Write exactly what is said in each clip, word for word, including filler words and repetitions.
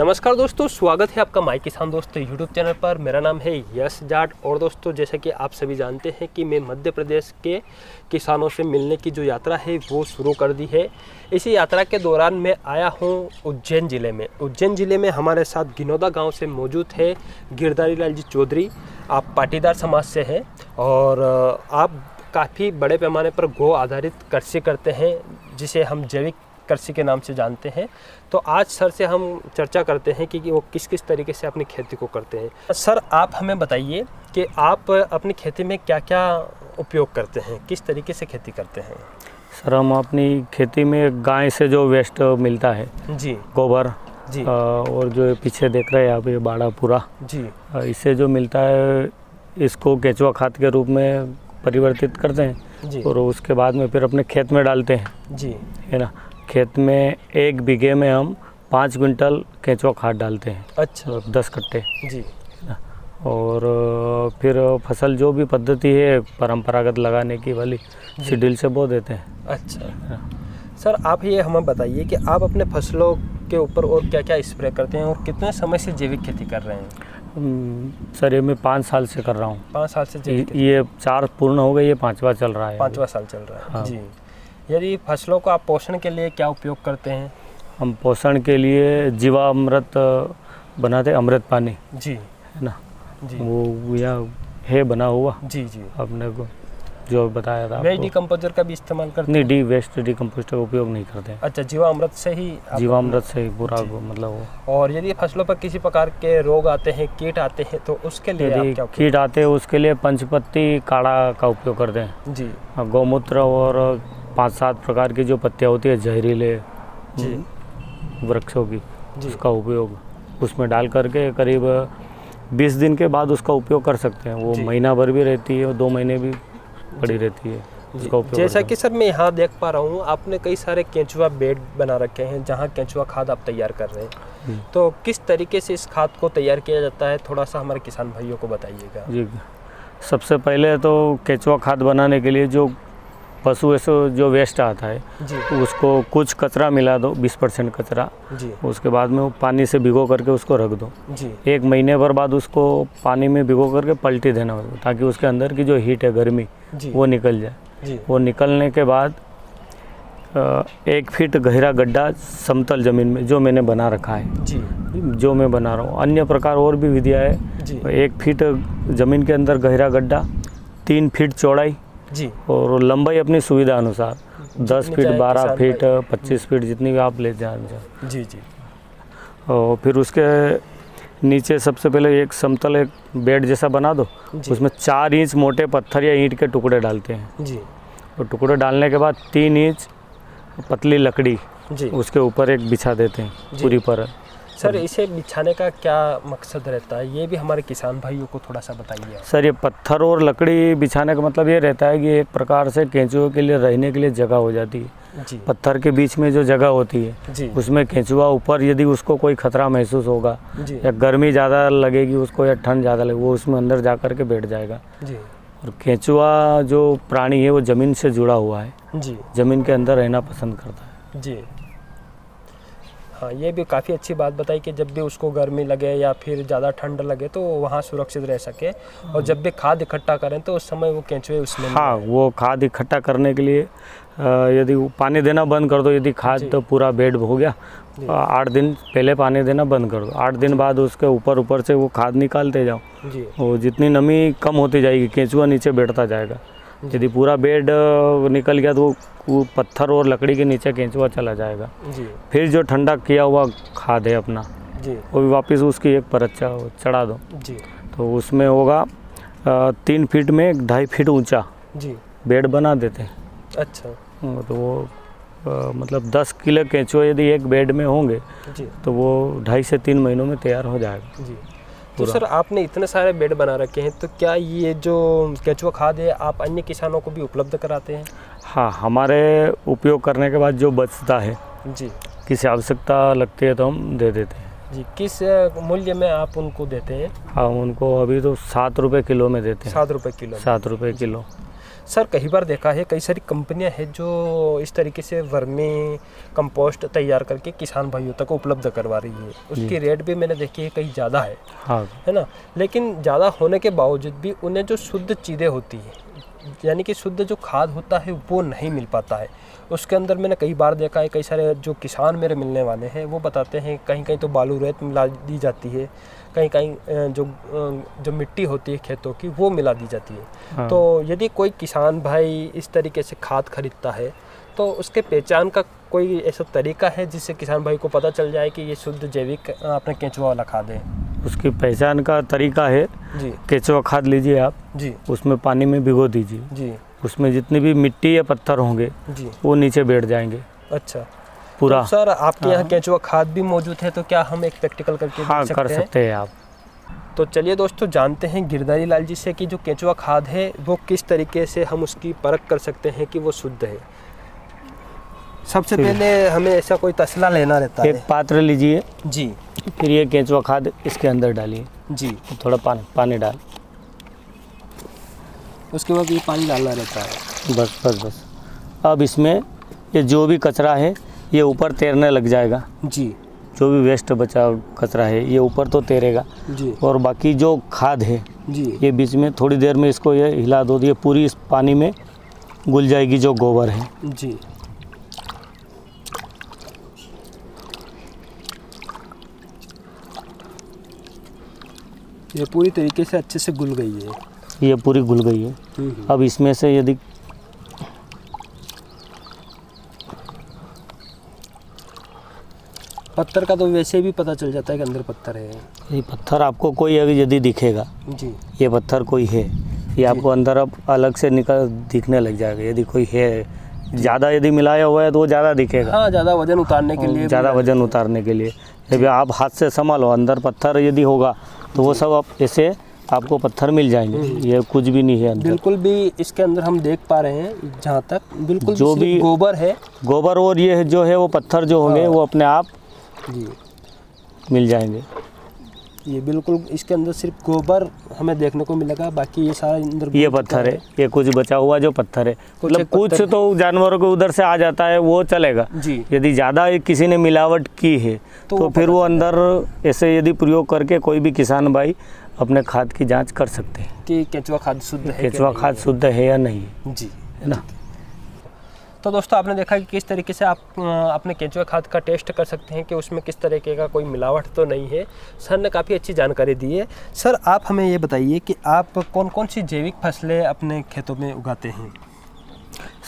नमस्कार दोस्तों, स्वागत है आपका माइकी किसान दोस्तों यूट्यूब चैनल पर। मेरा नाम है यसजाट और दोस्तों जैसे कि आप सभी जानते हैं कि मैं मध्य प्रदेश के किसानों से मिलने की जो यात्रा है वो शुरू कर दी है। इसी यात्रा के दौरान मैं आया हूं उज्जैन ज़िले में। उज्जैन ज़िले में हमारे साथ घिनोदा गाँव से मौजूद है गिरधरीलालजी चौधरी। आप पाटीदार समाज से हैं और आप काफ़ी बड़े पैमाने पर गौ आधारित कृषि करते हैं जिसे हम जैविक कृषि के नाम से जानते हैं। तो आज सर से हम चर्चा करते हैं कि वो किस किस तरीके से अपनी खेती को करते हैं। सर आप हमें बताइए कि आप अपनी खेती में क्या क्या उपयोग करते हैं, किस तरीके से खेती करते हैं। सर हम अपनी खेती में गाय से जो वेस्ट मिलता है जी, गोबर जी, और जो पीछे देख रहे हैं आप ये बाड़ा पूरा जी, इससे जो मिलता है इसको केचुआ खाद के रूप में परिवर्तित करते हैं और उसके बाद में फिर अपने खेत में डालते हैं जी, है ना। खेत में एक बीघे में हम पाँच क्विंटल केंचुआ खाद डालते हैं। अच्छा, दस कट्टे जी। और फिर फसल जो भी पद्धति है परंपरागत लगाने की वाली सीडिल से बो देते हैं। अच्छा सर आप ये हमें बताइए कि आप अपने फसलों के ऊपर और क्या क्या स्प्रे करते हैं और कितने समय से जैविक खेती कर रहे हैं। सर ये मैं पाँच साल से कर रहा हूँ। पाँच साल से जैविक, ये चार पूर्ण हो गए, ये पाँचवा चल रहा है। पाँचवा साल चल रहा है जी। यदि फसलों को आप पोषण के लिए क्या उपयोग करते हैं। हम पोषण के लिए जीवामृत बनाते हैं, अमृत पानी जी, है ना जी, वो यहाँ है बना हुआ जी जी। अपने को जो बताया था डी कंपोजर का भी इस्तेमाल करते नहीं, डी वेस्ट डी कंपोस्ट का उपयोग नहीं करते। अच्छा, जीवामृत से ही, जीवामृत से ही पूरा मतलब। और यदि फसलों पर किसी प्रकार के रोग आते हैं, कीट आते हैं तो उसके लिए आप क्या, कीट आते हैं उसके लिए पंचपत्ती काढ़ा का उपयोग करते हैं जी। गौमूत्र और पाँच सात प्रकार की जो पत्तियाँ होती है जहरीले वृक्षों की, उसका उपयोग उसमें डाल करके करीब बीस दिन के बाद उसका उपयोग कर सकते हैं। वो महीना भर भी रहती है और दो महीने भी पड़ी रहती है, उसका उपयोग। जैसा कि सर मैं यहाँ देख पा रहा हूँ आपने कई सारे केंचुआ बेड बना रखे हैं जहाँ केंचुआ खाद आप तैयार कर रहे हैं, तो किस तरीके से इस खाद को तैयार किया जाता है थोड़ा सा हमारे किसान भाइयों को बताइएगा जी। सबसे पहले तो केंचुआ खाद बनाने के लिए जो पशु से जो वेस्ट आता है उसको कुछ कचरा मिला दो, बीस परसेंट कचरा जी। उसके बाद में वो पानी से भिगो करके उसको रख दो जी। एक महीने भर बाद उसको पानी में भिगो करके पलटी देना होगा ताकि उसके अंदर की जो हीट है, गर्मी, वो निकल जाए। वो निकलने के बाद एक फीट गहरा गड्ढा समतल ज़मीन में जो मैंने बना रखा है जी, जो मैं बना रहा हूँ। अन्य प्रकार और भी विधियाँ है। एक फीट ज़मीन के अंदर गहरा गड्ढा, तीन फीट चौड़ाई जी, और लंबाई अपनी सुविधा अनुसार दस फीट, बारह फीट, पच्चीस फीट, जितनी भी आप ले जाए जी जी। और फिर उसके नीचे सबसे पहले एक समतल एक बेड जैसा बना दो, उसमें चार इंच मोटे पत्थर या ईंट के टुकड़े डालते हैं जी। और टुकड़े डालने के बाद तीन इंच पतली लकड़ी जी उसके ऊपर एक बिछा देते हैं पूरी परत। सर इसे बिछाने का क्या मकसद रहता है, ये भी हमारे किसान भाइयों को थोड़ा सा बताइए। सर ये पत्थर और लकड़ी बिछाने का मतलब ये रहता है कि एक प्रकार से केंचुओं के लिए रहने के लिए जगह हो जाती है जी। पत्थर के बीच में जो जगह होती है उसमें केंचुआ ऊपर, यदि उसको कोई खतरा महसूस होगा या गर्मी ज़्यादा लगेगी उसको या ठंड ज़्यादा लगेगी, वो उसमें अंदर जा कर के बैठ जाएगा जी। और केंचुआ जो प्राणी है वो ज़मीन से जुड़ा हुआ है जी, ज़मीन के अंदर रहना पसंद करता है जी। हाँ, ये भी काफ़ी अच्छी बात बताई कि जब भी उसको गर्मी लगे या फिर ज़्यादा ठंड लगे तो वहाँ सुरक्षित रह सके, और जब भी खाद इकट्ठा करें तो उस समय वो केंचुए उसमें। हाँ, वो खाद इकट्ठा करने के लिए यदि पानी देना बंद कर दो, यदि खाद तो पूरा बेड हो गया, आठ दिन पहले पानी देना बंद कर दो, आठ दिन बाद उसके ऊपर ऊपर से वो खाद निकालते जाओ जी। और जितनी नमी कम होती जाएगी केंचुआ नीचे बैठता जाएगा। यदि पूरा बेड निकल गया तो वो पत्थर और लकड़ी के नीचे केंचुआ चला जाएगा जी। फिर जो ठंडा किया हुआ खाद है अपना जी, वो भी वापस उसकी एक परत चढ़ा दो जी। तो उसमें होगा तीन फीट में ढाई फीट ऊंचा जी बेड बना देते हैं। अच्छा, तो वो आ, मतलब दस किलो केंचुआ यदि एक बेड में होंगे तो वो ढाई से तीन महीनों में तैयार हो जाएगा जी। तो सर आपने इतने सारे बेड बना रखे हैं, तो क्या ये जो केंचुआ खाद है आप अन्य किसानों को भी उपलब्ध कराते हैं। हाँ, हमारे उपयोग करने के बाद जो बचता है जी, किसी आवश्यकता लगती है तो हम दे देते हैं जी। किस मूल्य में आप उनको देते हैं। हाँ, उनको अभी तो सात रुपये किलो में देते हैं। सात रुपये किलो, सात रुपये किलो। सर कई बार देखा है कई सारी कंपनियां हैं जो इस तरीके से वर्मी कंपोस्ट तैयार करके किसान भाइयों तक उपलब्ध करवा रही है, उसकी रेट भी मैंने देखी है कहीं ज़्यादा है, हाँ है ना। लेकिन ज़्यादा होने के बावजूद भी उन्हें जो शुद्ध चीज़ें होती है यानी कि शुद्ध जो खाद होता है वो नहीं मिल पाता है। उसके अंदर मैंने कई बार देखा है कई सारे जो किसान मेरे मिलने वाले हैं वो बताते हैं कहीं कहीं तो बालू रेत मिला दी जाती है, कहीं कहीं जो जो मिट्टी होती है खेतों की वो मिला दी जाती है, हाँ। तो यदि कोई किसान भाई इस तरीके से खाद खरीदता है तो उसके पहचान का कोई ऐसा तरीका है जिससे किसान भाई को पता चल जाए कि ये शुद्ध जैविक आपने केंचुआ वाला खाद है? उसकी पहचान का तरीका है जी, केचुआ खाद लीजिए आप जी, उसमें पानी में भिगो दीजिए जी, उसमें जितनी भी मिट्टी या पत्थर होंगे जी वो नीचे बैठ जाएंगे। अच्छा पूरा। तो सर आपके यहाँ केचुआ खाद भी मौजूद है तो क्या हम एक प्रैक्टिकल करके हाँ, सकते कर सकते हैं आप? तो चलिए दोस्तों जानते हैं गिरधरीलाल जी से कि जो केचुआ खाद है वो किस तरीके से हम उसकी परख कर सकते हैं कि वो शुद्ध है। सबसे पहले हमें ऐसा कोई तसला लेना रहता है। एक पात्र लीजिए जी, फिर ये केंचुआ खाद इसके अंदर डालिए जी, थोड़ा पानी पानी डाल, उसके बाद ये पानी डालना रहता है। बस बस बस अब इसमें ये जो भी कचरा है ये ऊपर तैरने लग जाएगा जी, जो भी वेस्ट बचा कचरा है ये ऊपर तो तैरेगा जी, और बाकी जो खाद है जी ये बीच में थोड़ी देर में इसको ये हिला दो, ये पूरी इस पानी में घुल जाएगी जो गोबर है जी। ये पूरी तरीके से अच्छे से घुल गई है, ये पूरी घुल गई है। अब इसमें से यदि पत्थर का तो वैसे भी पता चल जाता है कि अंदर पत्थर है, ये पत्थर आपको कोई अभी यदि दिखेगा जी, ये पत्थर कोई है ये आपको अंदर अब अलग से निकल दिखने लग जाएगा। यदि कोई है ज़्यादा यदि मिलाया हुआ है तो वो ज़्यादा दिखेगा, हाँ ज़्यादा वजन उतारने के लिए, ज़्यादा वजन उतारने के लिए। यदि आप हाथ से संभालो अंदर पत्थर यदि होगा तो वो सब आप ऐसे आपको पत्थर मिल जाएंगे, ये कुछ भी नहीं है अंदर। बिल्कुल भी इसके अंदर हम देख पा रहे हैं जहाँ तक बिल्कुल जो भी गोबर है, गोबर और ये जो है वो पत्थर जो होंगे वो अपने आप जी मिल जाएंगे। ये बिल्कुल इसके अंदर सिर्फ गोबर हमें देखने को मिलेगा, बाकी ये सारा अंदर ये पत्थर है, ये कुछ बचा हुआ जो पत्थर है, मतलब कुछ तो जानवरों को उधर से आ जाता है वो चलेगा जी। यदि ज़्यादा किसी ने मिलावट की है तो, तो फिर वो अंदर ऐसे यदि प्रयोग करके कोई भी किसान भाई अपने खाद की जाँच कर सकते हैं कि केचुआ खाद शुद्ध है, केचुआ खाद शुद्ध है या नहीं जी, है ना। तो दोस्तों आपने देखा कि किस तरीके से आप अपने केंचुआ खाद का टेस्ट कर सकते हैं कि उसमें किस तरीके का कोई मिलावट तो नहीं है। सर ने काफ़ी अच्छी जानकारी दी है। सर आप हमें ये बताइए कि आप कौन कौन सी जैविक फसलें अपने खेतों में उगाते हैं?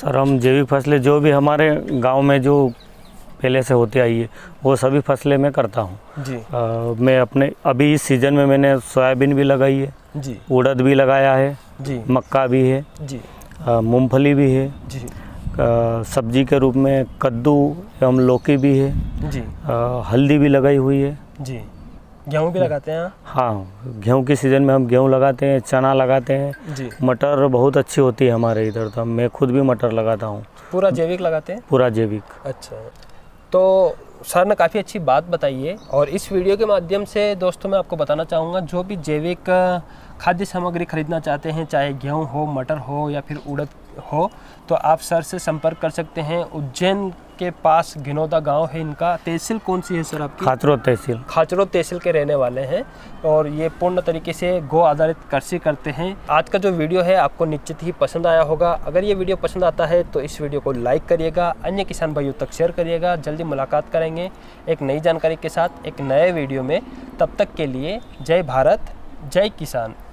सर हम जैविक फसलें जो भी हमारे गांव में जो पहले से होती आई है वो सभी फसलें मैं करता हूँ जी। आ, मैं अपने अभी इस सीज़न में मैंने सोयाबीन भी लगाई है जी, उड़द भी लगाया है जी, मक्का भी है जी, मूँगफली भी है जी, सब्जी के रूप में कद्दू एवं लौकी भी है जी, आ, हल्दी भी लगाई हुई है जी, गेहूँ भी लगाते हैं। हाँ गेहूँ के सीज़न में हम गेहूँ लगाते हैं, चना लगाते हैं जी, मटर बहुत अच्छी होती है हमारे इधर, तो मैं खुद भी मटर लगाता हूँ। पूरा जैविक लगाते हैं? पूरा जैविक। अच्छा तो सर ने काफ़ी अच्छी बात बताई है और इस वीडियो के माध्यम से दोस्तों मैं आपको बताना चाहूँगा जो भी जैविक खाद्य सामग्री खरीदना चाहते हैं चाहे गेहूँ हो, मटर हो या फिर उड़द हो, तो आप सर से संपर्क कर सकते हैं। उज्जैन के पास घिनोदा गांव है इनका। तहसील कौन सी है सर आपकी? खाचरो तहसील। खाचरो तहसील के रहने वाले हैं और ये पूर्ण तरीके से गौ आधारित कृषि करते हैं। आज का जो वीडियो है आपको निश्चित ही पसंद आया होगा। अगर ये वीडियो पसंद आता है तो इस वीडियो को लाइक करिएगा, अन्य किसान भाइयों तक शेयर करिएगा। जल्दी मुलाकात करेंगे एक नई जानकारी के साथ एक नए वीडियो में। तब तक के लिए जय भारत, जय किसान।